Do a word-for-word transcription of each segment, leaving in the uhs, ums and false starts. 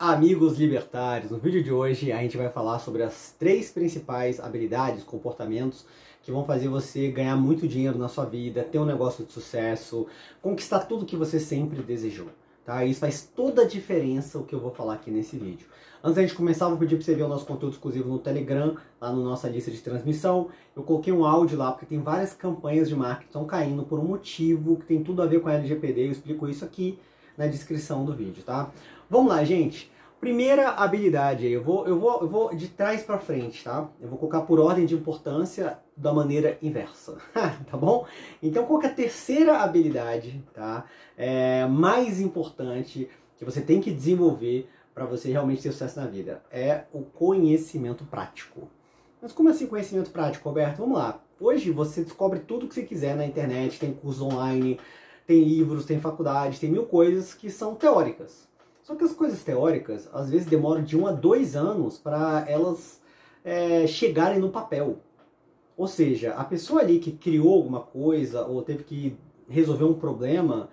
Amigos libertários, no vídeo de hoje a gente vai falar sobre as três principais habilidades, comportamentos que vão fazer você ganhar muito dinheiro na sua vida, ter um negócio de sucesso, conquistar tudo que você sempre desejou, tá? Isso faz toda a diferença o que eu vou falar aqui nesse vídeo. Antes da gente começar, eu vou pedir para você ver o nosso conteúdo exclusivo no Telegram, lá na nossa lista de transmissão. Eu coloquei um áudio lá porque tem várias campanhas de marketing que estão caindo por um motivo que tem tudo a ver com a L G P D, eu explico isso aqui na descrição do vídeo, tá? Vamos lá, gente. Primeira habilidade, eu vou, eu vou, eu vou de trás para frente, tá? Eu vou colocar por ordem de importância da maneira inversa, tá bom? Então, qual que é a terceira habilidade, tá? É mais importante que você tem que desenvolver para você realmente ter sucesso na vida é o conhecimento prático. Mas como assim conhecimento prático, Roberto? Vamos lá. Hoje você descobre tudo o que você quiser na internet, tem curso online, tem livros, tem faculdade, tem mil coisas que são teóricas. Só que as coisas teóricas, às vezes, demoram de um a dois anos para elas é, chegarem no papel. Ou seja, a pessoa ali que criou alguma coisa ou teve que resolver um problema,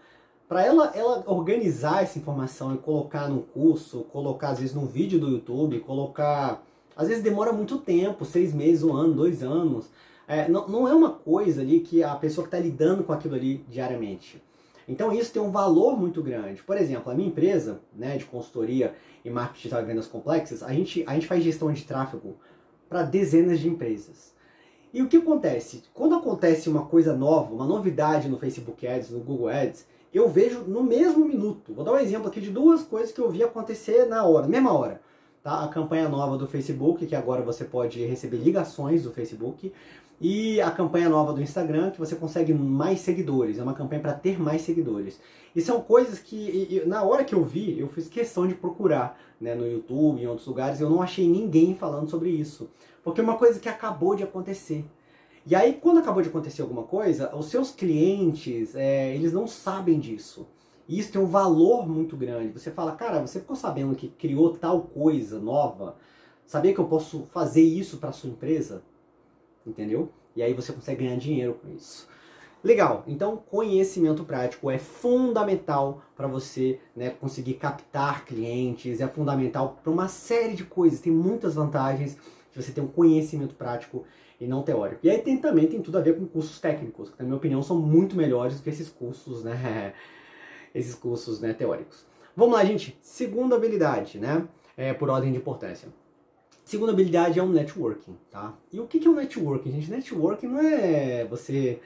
para ela, ela organizar essa informação e colocar num curso, colocar, às vezes, num vídeo do YouTube, colocar... Às vezes demora muito tempo, seis meses, um ano, dois anos... É, não, não é uma coisa ali que a pessoa que está lidando com aquilo ali diariamente. Então isso tem um valor muito grande. Por exemplo, a minha empresa, né, de consultoria em marketing digital e vendas complexas, a gente, a gente faz gestão de tráfego para dezenas de empresas. E o que acontece? Quando acontece uma coisa nova, uma novidade no Facebook Ads, no Google Ads, eu vejo no mesmo minuto. Vou dar um exemplo aqui de duas coisas que eu vi acontecer na hora, na mesma hora. Tá? A campanha nova do Facebook, que agora você pode receber ligações do Facebook, e a campanha nova do Instagram, que você consegue mais seguidores, é uma campanha para ter mais seguidores. E são coisas que, e, e, na hora que eu vi, eu fiz questão de procurar, né, no YouTube, em outros lugares, eu não achei ninguém falando sobre isso. Porque é uma coisa que acabou de acontecer. E aí, quando acabou de acontecer alguma coisa, os seus clientes, é, eles não sabem disso. E isso tem um valor muito grande. Você fala, cara, você ficou sabendo que criou tal coisa nova? Sabia que eu posso fazer isso para sua empresa? Entendeu? E aí você consegue ganhar dinheiro com isso. Legal, então conhecimento prático é fundamental para você, né, conseguir captar clientes, é fundamental para uma série de coisas, tem muitas vantagens de você ter um conhecimento prático e não teórico. E aí tem, também tem tudo a ver com cursos técnicos, que na minha opinião são muito melhores do que esses cursos, né, esses cursos, né, teóricos. Vamos lá, gente, segunda habilidade, né, é, por ordem de importância. Segunda habilidade é um networking, tá? E o que é um networking, gente? Networking não é você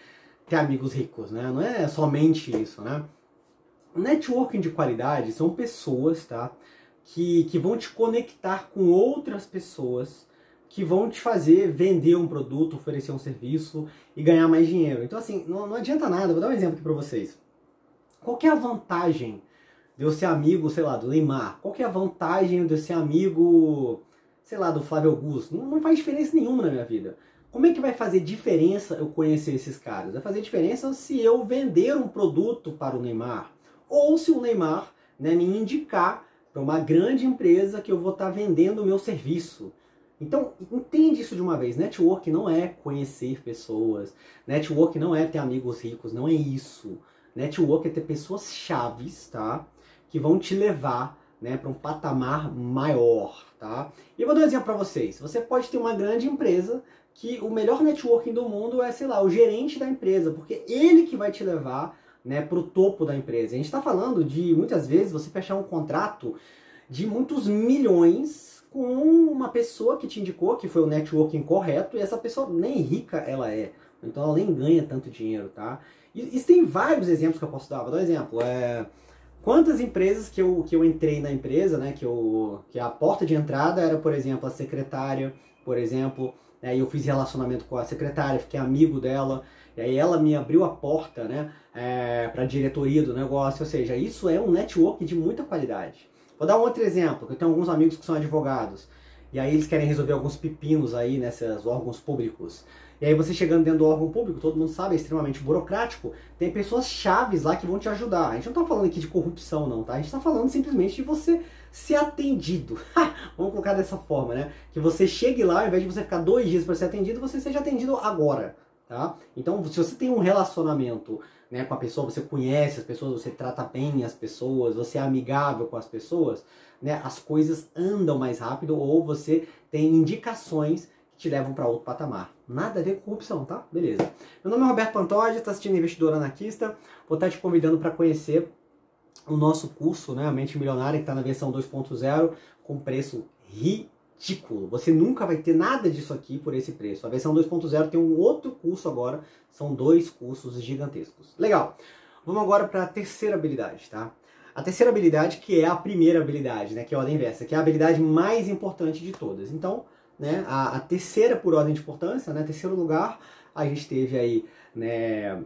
ter amigos ricos, né? Não é somente isso, né? Networking de qualidade são pessoas, tá? Que, que vão te conectar com outras pessoas que vão te fazer vender um produto, oferecer um serviço e ganhar mais dinheiro. Então, assim, não, não adianta nada. Vou dar um exemplo aqui pra vocês. Qual que é a vantagem de eu ser amigo, sei lá, do Neymar? Qual que é a vantagem de eu ser amigo... sei lá, do Flávio Augusto, não, não faz diferença nenhuma na minha vida. Como é que vai fazer diferença eu conhecer esses caras? Vai fazer diferença se eu vender um produto para o Neymar, ou se o Neymar, né, me indicar para uma grande empresa que eu vou estar vendendo o meu serviço. Então, entende isso de uma vez. Network não é conhecer pessoas, network não é ter amigos ricos, não é isso. Network é ter pessoas chaves, tá? Que vão te levar, né, para um patamar maior, tá? E eu vou dar um exemplo para vocês. Você pode ter uma grande empresa que o melhor networking do mundo é, sei lá, o gerente da empresa, porque ele que vai te levar, né, para o topo da empresa. A gente está falando de, muitas vezes, você fechar um contrato de muitos milhões com uma pessoa que te indicou, que foi o networking correto, e essa pessoa nem rica ela é, então ela nem ganha tanto dinheiro, tá? E, e tem vários exemplos que eu posso dar. Vou dar um exemplo, é... Quantas empresas que eu, que eu entrei na empresa, né, que, eu, que a porta de entrada era, por exemplo, a secretária, por exemplo, né, eu fiz relacionamento com a secretária, fiquei amigo dela, e aí ela me abriu a porta, né, é, para a diretoria do negócio, ou seja, isso é um network de muita qualidade. Vou dar um outro exemplo, que eu tenho alguns amigos que são advogados, e aí eles querem resolver alguns pepinos aí nesses órgãos públicos. E aí você chegando dentro do órgão público, todo mundo sabe, é extremamente burocrático, tem pessoas chaves lá que vão te ajudar. A gente não tá falando aqui de corrupção não, tá? A gente tá falando simplesmente de você ser atendido. Vamos colocar dessa forma, né? Que você chegue lá, ao invés de você ficar dois dias para ser atendido, você seja atendido agora. Tá? Então, se você tem um relacionamento, né, com a pessoa, você conhece as pessoas, você trata bem as pessoas, você é amigável com as pessoas, né, as coisas andam mais rápido ou você tem indicações que te levam para outro patamar. Nada a ver com corrupção, tá? Beleza. Meu nome é Roberto Pantoja, está assistindo Investidor Anarquista, vou estar te convidando para conhecer o nosso curso, né, a Mente Milionária, que está na versão dois ponto zero, com preço ridículo. Ridículo. Você nunca vai ter nada disso aqui por esse preço. A versão dois ponto zero tem um outro curso agora. São dois cursos gigantescos. Legal. Vamos agora para a terceira habilidade, tá? A terceira habilidade, que é a primeira habilidade, né? Que é a ordem inversa, que é a habilidade mais importante de todas. Então, né? A, a terceira por ordem de importância, né? Terceiro lugar, a gente teve aí, né?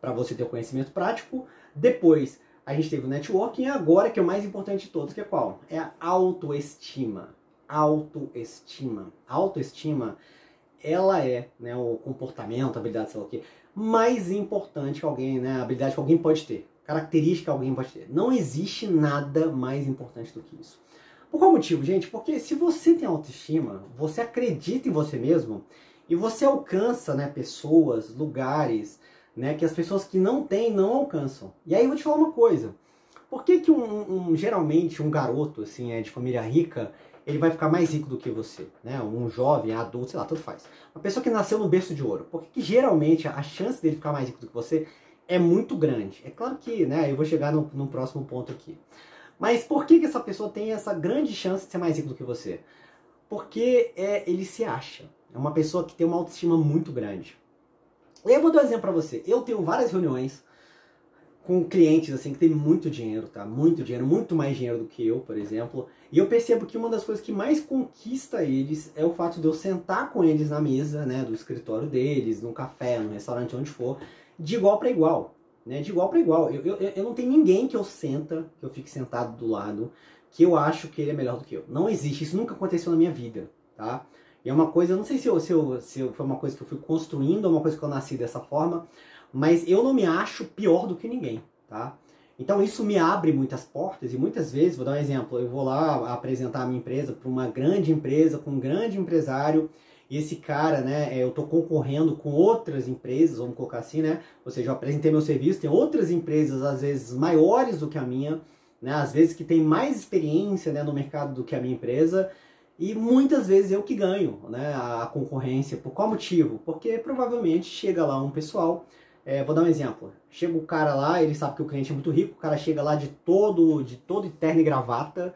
Para você ter o conhecimento prático. Depois, a gente teve o networking. E agora, que é o mais importante de todos, que é qual? É a autoestima. Autoestima. Autoestima, ela é, né, o comportamento, a habilidade, sei lá o que, mais importante que alguém, né, a habilidade que alguém pode ter, característica que alguém pode ter. Não existe nada mais importante do que isso. Por qual motivo, gente? Porque se você tem autoestima, você acredita em você mesmo e você alcança, né, pessoas, lugares, né, que as pessoas que não têm não alcançam. E aí eu vou te falar uma coisa. Por que que um, um, geralmente um garoto, assim, é de família rica, ele vai ficar mais rico do que você, né? Um jovem, adulto, sei lá, tudo faz. Uma pessoa que nasceu no berço de ouro, porque que, geralmente a chance dele ficar mais rico do que você é muito grande. É claro que, né, eu vou chegar no, no próximo ponto aqui. Mas por que que essa pessoa tem essa grande chance de ser mais rico do que você? Porque é, ele se acha. É uma pessoa que tem uma autoestima muito grande. Eu vou dar um exemplo pra você. Eu tenho várias reuniões com clientes, assim, que tem muito dinheiro, tá? Muito dinheiro, muito mais dinheiro do que eu, por exemplo. E eu percebo que uma das coisas que mais conquista eles é o fato de eu sentar com eles na mesa, né, do escritório deles, num café, num restaurante, onde for, de igual para igual, né? De igual para igual. Eu, eu, eu não tenho ninguém que eu senta, que eu fique sentado do lado, que eu acho que ele é melhor do que eu. Não existe, isso nunca aconteceu na minha vida, tá? E é uma coisa, eu não sei se, eu, se, eu, se eu, foi uma coisa que eu fui construindo ou uma coisa que eu nasci dessa forma, mas eu não me acho pior do que ninguém, tá? Então isso me abre muitas portas e muitas vezes, vou dar um exemplo, eu vou lá apresentar a minha empresa para uma grande empresa, com um grande empresário, e esse cara, né, eu estou concorrendo com outras empresas, vamos colocar assim, né? Ou seja, eu apresentei meu serviço, tem outras empresas, às vezes, maiores do que a minha, né? Às vezes que tem mais experiência, né, no mercado do que a minha empresa, e muitas vezes eu que ganho, né, a concorrência. Por qual motivo? Porque provavelmente chega lá um pessoal... É, vou dar um exemplo, chega o cara lá, ele sabe que o cliente é muito rico, o cara chega lá de todo, de todo terno e gravata,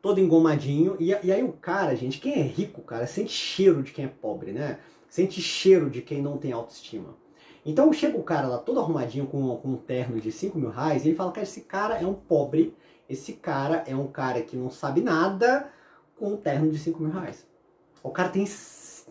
todo engomadinho, e, e aí o cara, gente, quem é rico, cara, sente cheiro de quem é pobre, né? Sente cheiro de quem não tem autoestima. Então chega o cara lá todo arrumadinho com, com um terno de cinco mil reais, e ele fala, cara, esse cara é um pobre, esse cara é um cara que não sabe nada com um terno de cinco mil reais. O cara tem,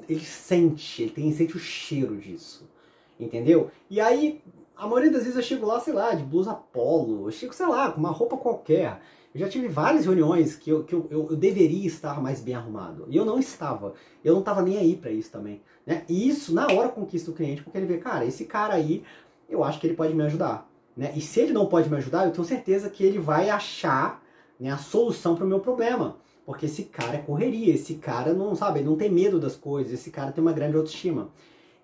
ele sente, ele tem, sente o cheiro disso. Entendeu? E aí, a maioria das vezes eu chego lá, sei lá, de blusa polo, eu chego, sei lá, com uma roupa qualquer. Eu já tive várias reuniões que eu, que eu, eu, eu deveria estar mais bem arrumado. E eu não estava. Eu não estava nem aí pra isso também, né? E isso, na hora, conquista o cliente, porque ele vê, cara, esse cara aí, eu acho que ele pode me ajudar, né? E se ele não pode me ajudar, eu tenho certeza que ele vai achar, né, a solução pro meu problema. Porque esse cara é correria, esse cara não, sabe, ele não tem medo das coisas, esse cara tem uma grande autoestima.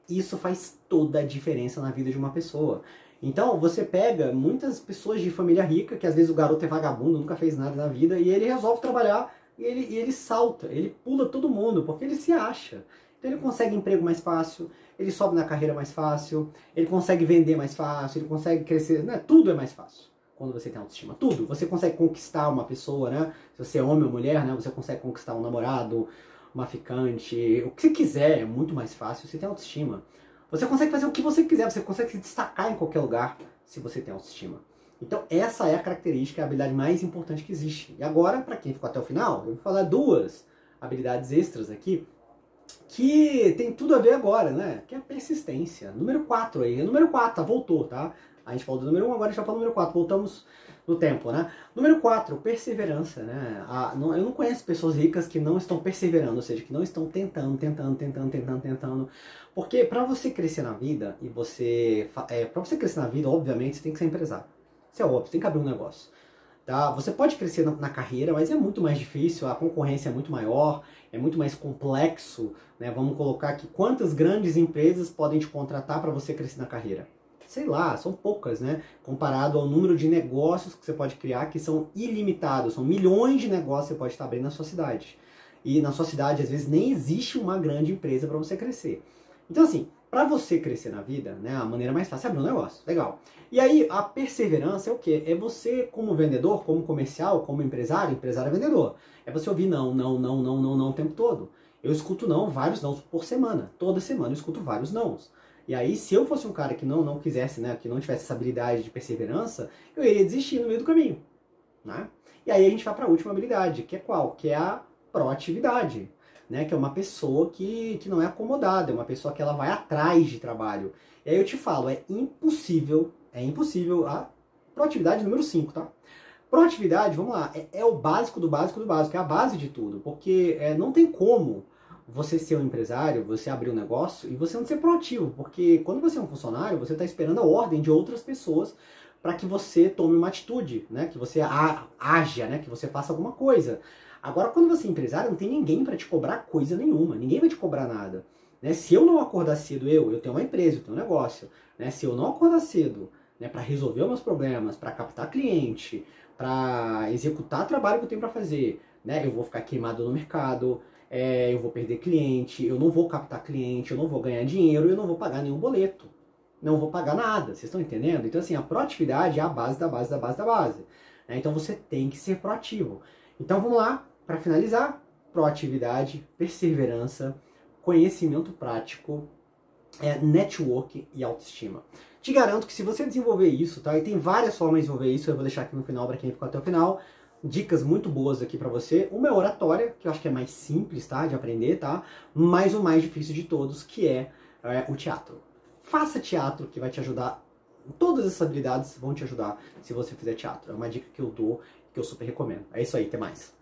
Isso faz toda a diferença na vida de uma pessoa. Então, você pega muitas pessoas de família rica, que às vezes o garoto é vagabundo, nunca fez nada na vida, e ele resolve trabalhar, e ele, e ele salta, ele pula todo mundo, porque ele se acha. Então, ele consegue emprego mais fácil, ele sobe na carreira mais fácil, ele consegue vender mais fácil, ele consegue crescer, né? Tudo é mais fácil quando você tem autoestima. Tudo. Você consegue conquistar uma pessoa, né? Se você é homem ou mulher, né? Você consegue conquistar um namorado, uma ficante, o que você quiser, é muito mais fácil, você tem autoestima. Você consegue fazer o que você quiser, você consegue se destacar em qualquer lugar se você tem autoestima. Então essa é a característica, a habilidade mais importante que existe. E agora, para quem ficou até o final, eu vou falar duas habilidades extras aqui, que tem tudo a ver agora, né? Que é a persistência. Número quatro aí, número quatro, tá? Voltou, tá? A gente falou do número um, agora a gente vai para o número quatro, voltamos no tempo, né? Número quatro, perseverança, né? A, não, eu não conheço pessoas ricas que não estão perseverando, ou seja, que não estão tentando, tentando, tentando, tentando, tentando. Porque para você crescer na vida, e você... É, para você crescer na vida, obviamente, você tem que ser empresário. Isso é óbvio, você tem que abrir um negócio. Tá? Você pode crescer na, na carreira, mas é muito mais difícil, a concorrência é muito maior, é muito mais complexo, né? Vamos colocar aqui quantas grandes empresas podem te contratar para você crescer na carreira. Sei lá, são poucas, né? Comparado ao número de negócios que você pode criar, que são ilimitados, são milhões de negócios que você pode estar abrindo na sua cidade. E na sua cidade, às vezes, nem existe uma grande empresa para você crescer. Então, assim, para você crescer na vida, né, a maneira mais fácil é abrir um negócio. Legal. E aí, a perseverança é o quê? É você, como vendedor, como comercial, como empresário, empresário é vendedor. É você ouvir não, não, não, não, não, não o tempo todo. Eu escuto não, vários não por semana. Toda semana eu escuto vários não. E aí, se eu fosse um cara que não, não quisesse, né, que não tivesse essa habilidade de perseverança, eu iria desistir no meio do caminho, né? E aí a gente vai para a última habilidade, que é qual? Que é a proatividade, né? Que é uma pessoa que, que não é acomodada, é uma pessoa que ela vai atrás de trabalho. E aí eu te falo, é impossível, é impossível a proatividade número cinco, tá? Proatividade, vamos lá, é, é o básico do básico do básico, é a base de tudo, porque é, não tem como você ser um empresário, você abrir um negócio e você não ser proativo, porque quando você é um funcionário, você está esperando a ordem de outras pessoas para que você tome uma atitude, né? Que você a, aja, né? Que você faça alguma coisa. Agora, quando você é empresário, não tem ninguém para te cobrar coisa nenhuma, ninguém vai te cobrar nada, né? Se eu não acordar cedo, eu, eu tenho uma empresa, eu tenho um negócio, né? Se eu não acordar cedo, né, para resolver meus problemas, para captar cliente, para executar trabalho que eu tenho para fazer, né? Eu vou ficar queimado no mercado, é, eu vou perder cliente, eu não vou captar cliente, eu não vou ganhar dinheiro, eu não vou pagar nenhum boleto, não vou pagar nada, vocês estão entendendo? Então, assim, a proatividade é a base da base da base da base, né? Então, você tem que ser proativo. Então, vamos lá. Para finalizar, proatividade, perseverança, conhecimento prático, é, network e autoestima. Te garanto que se você desenvolver isso, tá? E tem várias formas de desenvolver isso, eu vou deixar aqui no final para quem ficou até o final. Dicas muito boas aqui para você. Uma é oratória, que eu acho que é mais simples, tá? De aprender, tá? Mas o mais difícil de todos, que é, é o teatro. Faça teatro, que vai te ajudar. Todas essas habilidades vão te ajudar se você fizer teatro. É uma dica que eu dou, que eu super recomendo. É isso aí, até mais.